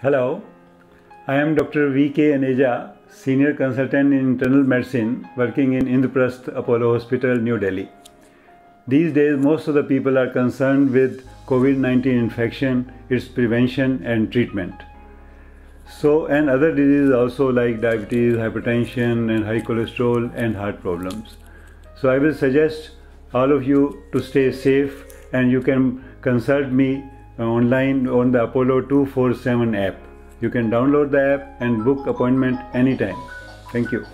Hello, I am Dr. V K Aneja, Senior Consultant in Internal Medicine working in Indraprastha Apollo Hospital, New Delhi. These days most of the people are concerned with COVID-19 infection, its prevention and treatment. And other diseases also like diabetes, hypertension and high cholesterol and heart problems. So I will suggest all of you to stay safe, and you can consult me online on the Apollo 247 app. You can download the app and book appointment anytime. Thank you.